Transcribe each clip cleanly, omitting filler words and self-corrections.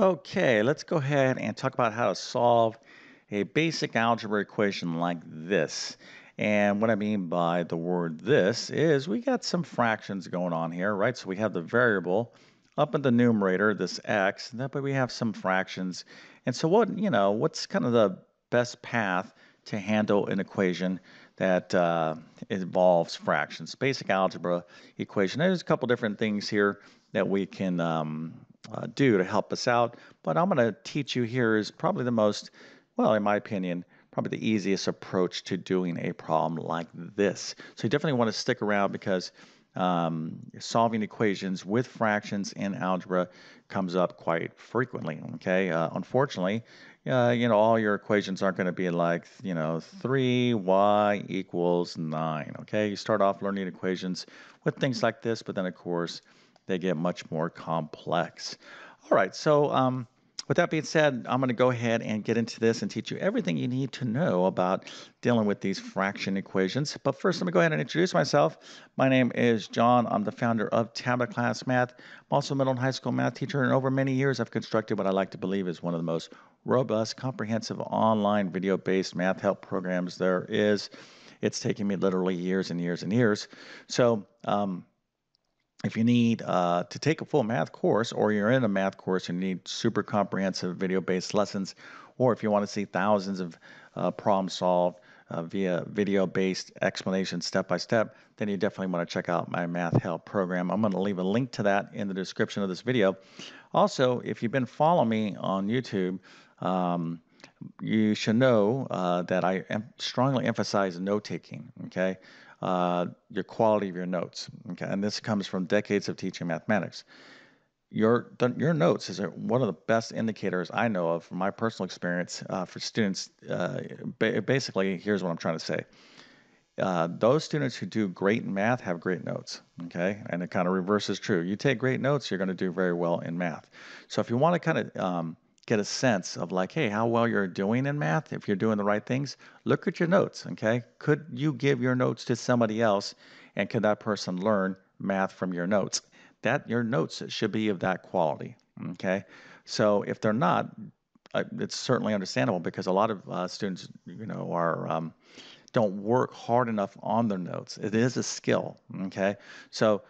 Okay, let's go ahead and talk about how to solve a basic algebra equation like this. And what I mean by the word this is we got some fractions going on here, right? So we have the variable up in the numerator, this x, and that way we have some fractions. And so what's kind of the best path to handle an equation that involves fractions? Basic algebra equation. There's a couple different things here that we can do to help us out, but I'm going to teach you here is probably the most, well, in my opinion, probably the easiest approach to doing a problem like this. So you definitely want to stick around because solving equations with fractions in algebra comes up quite frequently, okay? Unfortunately, all your equations aren't going to be like, 3y equals 9, okay? You start off learning equations with things like this, but then, of course, they get much more complex. All right, so with that being said, I'm going to go ahead and get into this and teach you everything you need to know about dealing with these fraction equations. But first, let me go ahead and introduce myself. My name is John. I'm the founder of TabletClass Math. I'm also a middle and high school math teacher, and over many years, I've constructed what I like to believe is one of the most robust, comprehensive, online video-based math help programs there is. It's taken me literally years and years and years. So, if you need to take a full math course, or you're in a math course and you need super comprehensive video-based lessons, or if you want to see thousands of problems solved via video-based explanation step-by-step, then you definitely want to check out my math help program. I'm going to leave a link to that in the description of this video. Also, if you've been following me on YouTube, you should know that I strongly emphasize note-taking, okay? Your quality of your notes, okay? And this comes from decades of teaching mathematics. Your notes is one of the best indicators I know of from my personal experience for students. Basically, here's what I'm trying to say. Those students who do great in math have great notes, okay? And it kind of reverses true. You take great notes, you're gonna do very well in math. So if you wanna kind of get a sense of like, hey, how well you're doing in math, if you're doing the right things, look at your notes, okay? Could you give your notes to somebody else, and could that person learn math from your notes? Your notes should be of that quality, okay? So if they're not, it's certainly understandable because a lot of students, are don't work hard enough on their notes. It is a skill, okay? So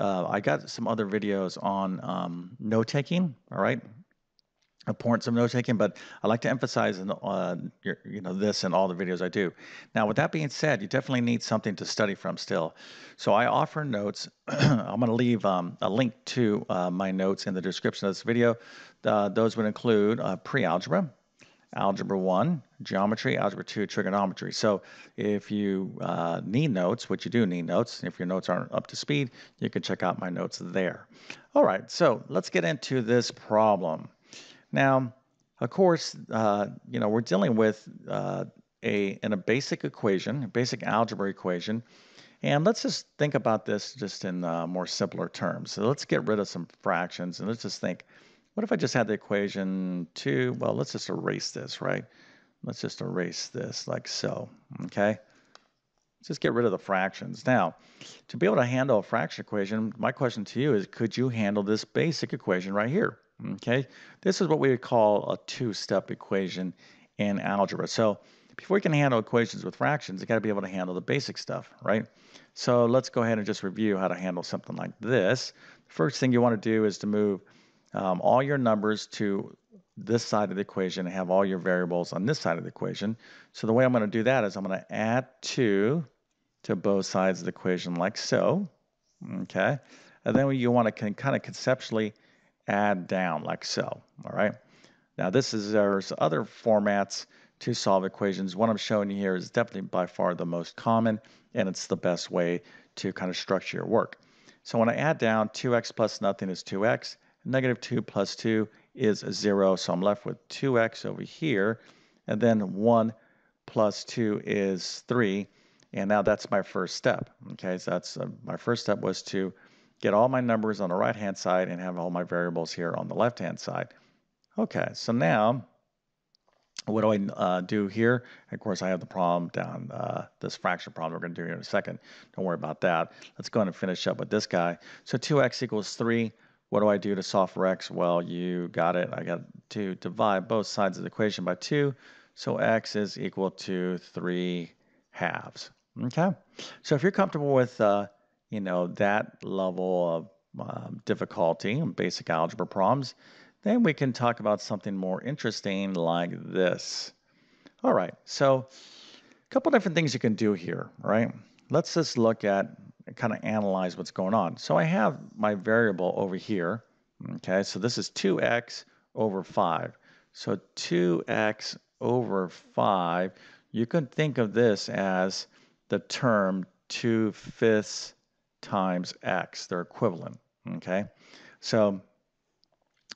I got some other videos on note-taking, all right? Importance of note-taking, but I like to emphasize this in all the videos I do. Now, with that being said, you definitely need something to study from still. So I offer notes. I'm going to leave a link to my notes in the description of this video. Those would include pre-algebra, Algebra 1, Geometry, Algebra 2, Trigonometry. So if you need notes, which you do need notes, if your notes aren't up to speed, you can check out my notes there. All right, so let's get into this problem. Now, of course, we're dealing with a basic equation, a basic algebra equation, and let's just think about this just in more simpler terms. So let's get rid of some fractions, and let's just think, what if I just had the equation 2? Well, let's just erase this, right? Let's just erase this like so, okay? Just get rid of the fractions. Now, to be able to handle a fraction equation, my question to you is, could you handle this basic equation right here? Okay, this is what we would call a two-step equation in algebra. So before you can handle equations with fractions, you got to be able to handle the basic stuff, right? So let's go ahead and just review how to handle something like this. The first thing you want to do is to move all your numbers to this side of the equation and have all your variables on this side of the equation. So the way I'm going to do that is I'm going to add 2 to both sides of the equation like so, okay? And then you want to kind of conceptually add down like so, all right? Now there's other formats to solve equations. What I'm showing you here is definitely by far the most common, and it's the best way to kind of structure your work. So when I add down, 2x plus nothing is 2x, negative 2 plus 2 is 0, so I'm left with 2x over here, and then 1 plus 2 is 3, and now that's my first step, okay? So that's my first step was to get all my numbers on the right-hand side and have all my variables here on the left-hand side. Okay, so now what do I do here? Of course, I have the problem down, this fraction problem we're gonna do here in a second. Don't worry about that. Let's go ahead and finish up with this guy. So 2x equals 3. What do I do to solve for x? Well, you got it. I got to divide both sides of the equation by 2. So x is equal to 3/2. Okay. So if you're comfortable with, that level of difficulty and basic algebra problems, then we can talk about something more interesting like this. All right. So a couple different things you can do here, right? Let's just look at kind of analyze what's going on. So I have my variable over here. Okay. So this is 2x over 5. So 2x over 5, you could think of this as the term 2/5 times x. They're equivalent. Okay. So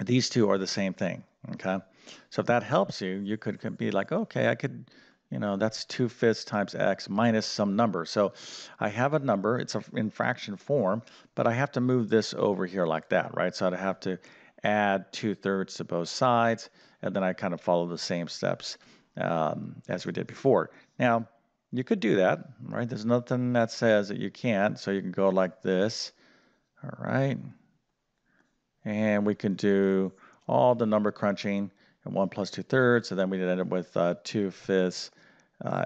these two are the same thing. Okay. So if that helps you, you could be like, okay, I could, that's 2/5 times x minus some number. So I have a number, it's in fraction form, but I have to move this over here like that, right? So I'd have to add 2/3 to both sides, and then I kind of follow the same steps as we did before. Now, you could do that, right? There's nothing that says that you can't, so you can go like this, all right? And we can do all the number crunching and 1 plus 2/3. So then we end up with 2/5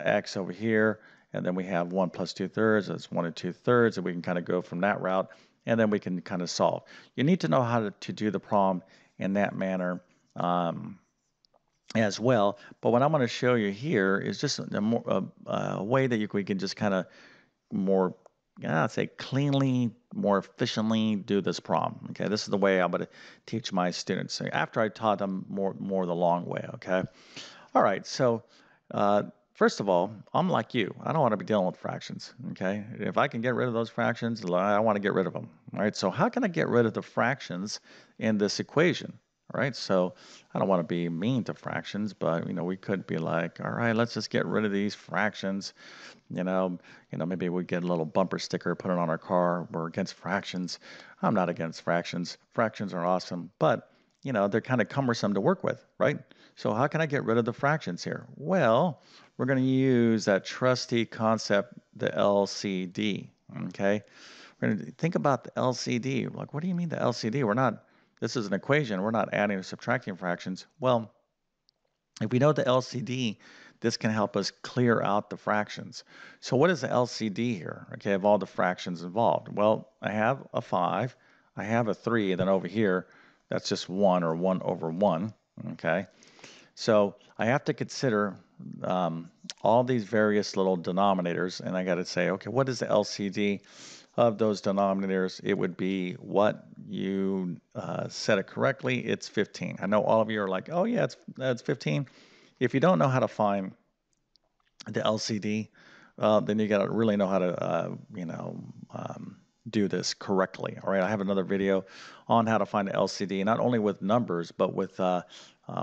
x over here. And then we have 1 plus 2/3. That's 1 and 2/3. And we can kind of go from that route. And then we can kind of solve. You need to know how to do the problem in that manner as well. But what I'm going to show you here is just a way that we can just kind of more, I'd say cleanly, more efficiently do this problem. Okay, this is the way I'm going to teach my students. So after I taught them more the long way. Okay, all right. So first of all, I'm like you. I don't want to be dealing with fractions. Okay, if I can get rid of those fractions, I want to get rid of them. All right. So how can I get rid of the fractions in this equation? All right. So I don't want to be mean to fractions, but we could be like, all right, let's just get rid of these fractions. Maybe we get a little bumper sticker, put it on our car. We're against fractions. I'm not against fractions. Fractions are awesome, but they're kind of cumbersome to work with, right? So how can I get rid of the fractions here? Well, we're going to use that trusty concept, the LCD. Okay. We're going to think about the LCD. Like, what do you mean the LCD? This is an equation. We're not adding or subtracting fractions. Well, if we know the LCD, this can help us clear out the fractions. So what is the LCD here, okay, of all the fractions involved? Well, I have a 5, I have a 3, and then over here, that's just 1 or 1 over 1, okay? So I have to consider all these various little denominators, and I got to say, okay, what is the LCD of those denominators? It would be what you said it correctly. It's 15. I know all of you are like, oh yeah, it's 15. If you don't know how to find the LCD, then you got to really know how to, do this correctly. All right. I have another video on how to find the LCD, not only with numbers, but with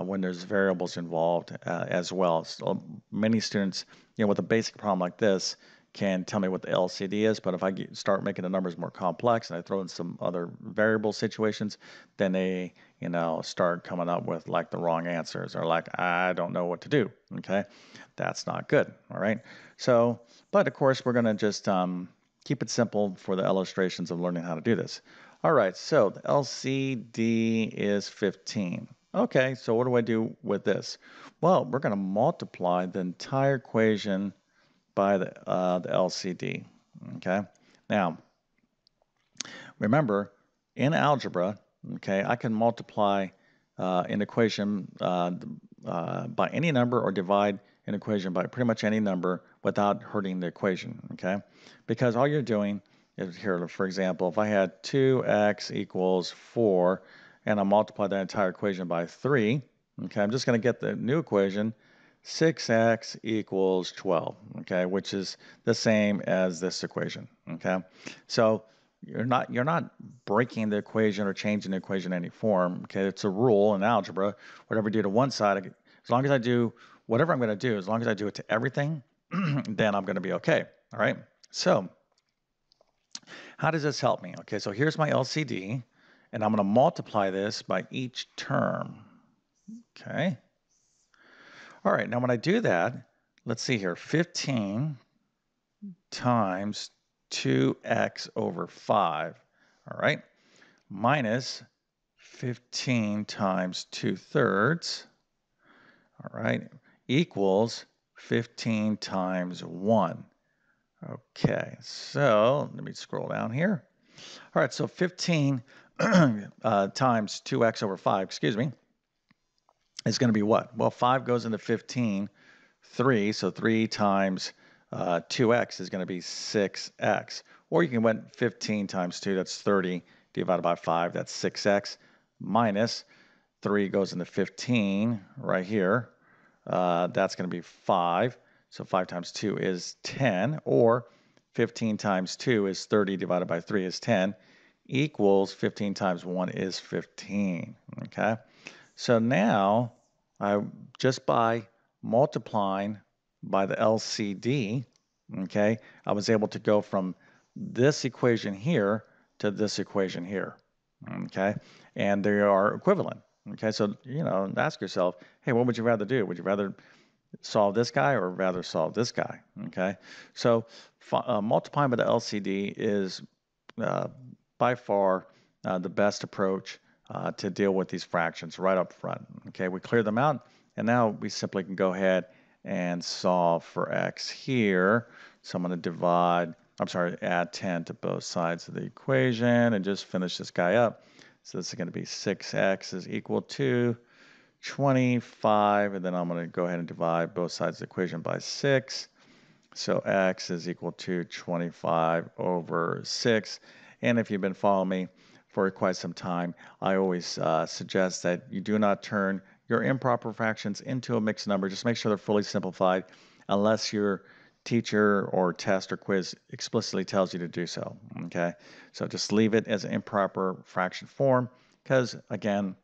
when there's variables involved as well. So many students, with a basic problem like this, can tell me what the LCD is, but if I start making the numbers more complex and I throw in some other variable situations, then they, start coming up with like the wrong answers or like, I don't know what to do. Okay. That's not good. All right. So, but of course we're going to just keep it simple for the illustrations of learning how to do this. All right. So the LCD is 15. Okay. So what do I do with this? Well, we're going to multiply the entire equation by the LCD, okay? Now, remember, in algebra, okay, I can multiply an equation by any number or divide an equation by pretty much any number without hurting the equation, okay? Because all you're doing is here, for example, if I had 2x equals 4 and I multiply that entire equation by 3, okay, I'm just going to get the new equation, 6x equals 12, okay, which is the same as this equation, okay? So you're not breaking the equation or changing the equation in any form, okay? It's a rule in algebra. Whatever I do to one side, as long as I do whatever I'm going to do, as long as I do it to everything, then I'm going to be okay, all right? So how does this help me? Okay, so here's my LCD, and I'm going to multiply this by each term, okay? All right, now when I do that, let's see here, 15 times 2x over 5, all right, minus 15 times 2/3, all right, equals 15 times 1. Okay, so let me scroll down here. All right, so 15 times 2x over 5, excuse me, is going to be what? Well, 5 goes into 15, 3, so 3 times 2x is going to be 6x. Or you can went 15 times 2, that's 30, divided by 5, that's 6x, minus 3 goes into 15 right here. That's going to be 5. So 5 times 2 is 10, or 15 times 2 is 30 divided by 3 is 10, equals 15 times 1 is 15, okay? So now, just by multiplying by the LCD, okay, I was able to go from this equation here to this equation here, okay? And they are equivalent, okay? So, you know, ask yourself, hey, what would you rather do? Would you rather solve this guy or rather solve this guy, okay? So multiplying by the LCD is by far the best approach to deal with these fractions right up front, okay? We clear them out, and now we simply can go ahead and solve for x here. So I'm going to add 10 to both sides of the equation and just finish this guy up. So this is going to be 6x is equal to 25, and then I'm going to go ahead and divide both sides of the equation by 6. So x is equal to 25 over 6. And if you've been following me for quite some time, I always suggest that you do not turn your improper fractions into a mixed number. Just make sure they're fully simplified unless your teacher or test or quiz explicitly tells you to do so, okay? So just leave it as an improper fraction form because, again,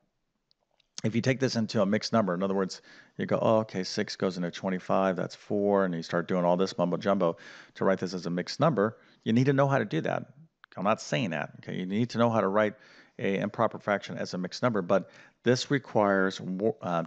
if you take this into a mixed number, in other words, you go, oh, okay, 6 goes into 25, that's 4, and you start doing all this mumbo-jumbo to write this as a mixed number, you need to know how to do that. I'm not saying that, okay? You need to know how to write an improper fraction as a mixed number, but this requires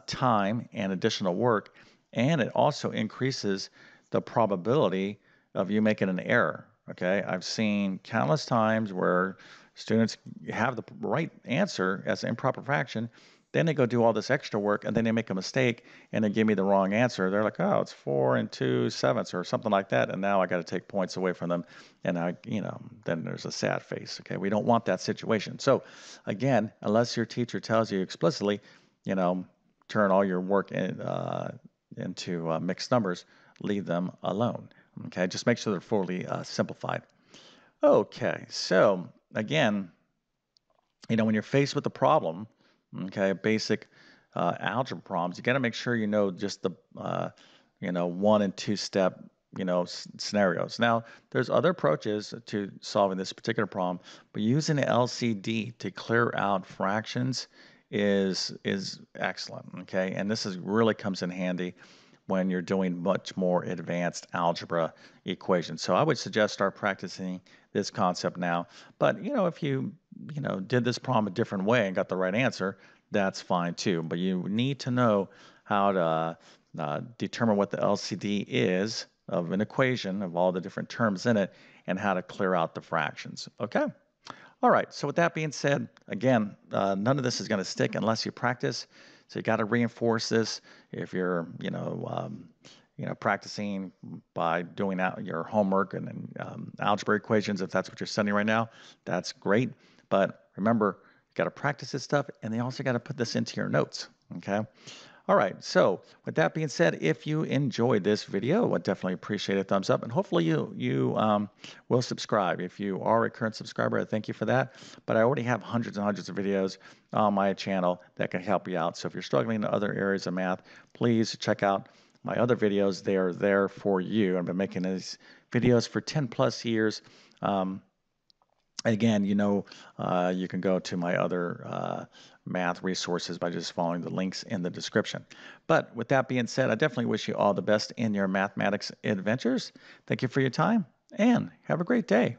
time and additional work, and it also increases the probability of you making an error, okay? I've seen countless times where students have the right answer as an improper fraction, then they go do all this extra work, and then they make a mistake, and they give me the wrong answer. They're like, oh, it's 4 2/7 or something like that, and now I got to take points away from them, and then there's a sad face, okay? We don't want that situation. So, again, unless your teacher tells you explicitly, you know, turn all your work into mixed numbers, leave them alone, okay? Just make sure they're fully simplified. Okay, so, again, you know, when you're faced with a problem, okay, basic algebra problems, you got to make sure you know just the, you know, 1 and 2 step, you know, scenarios. Now, there's other approaches to solving this particular problem, but using the LCD to clear out fractions is excellent, okay? And this is really comes in handy when you're doing much more advanced algebra equations. So I would suggest start practicing this concept now. But, you know, if you did this problem a different way and got the right answer, that's fine too. But you need to know how to determine what the LCD is of an equation, of all the different terms in it, and how to clear out the fractions, okay? All right, so with that being said, again, none of this is gonna stick unless you practice. So you got to reinforce this if you're, you know, practicing by doing out your homework and algebra equations. If that's what you're studying right now, that's great. But remember, you got to practice this stuff, and they also got to put this into your notes. Okay. All right. So with that being said, if you enjoyed this video, I definitely appreciate a thumbs up, and hopefully you will subscribe. If you are a current subscriber, I thank you for that. But I already have hundreds and hundreds of videos on my channel that can help you out. So if you're struggling in other areas of math, please check out my other videos. They are there for you. I've been making these videos for 10 plus years. Again, you know, you can go to my other math resources by just following the links in the description. But with that being said, I definitely wish you all the best in your mathematics adventures. Thank you for your time, and have a great day.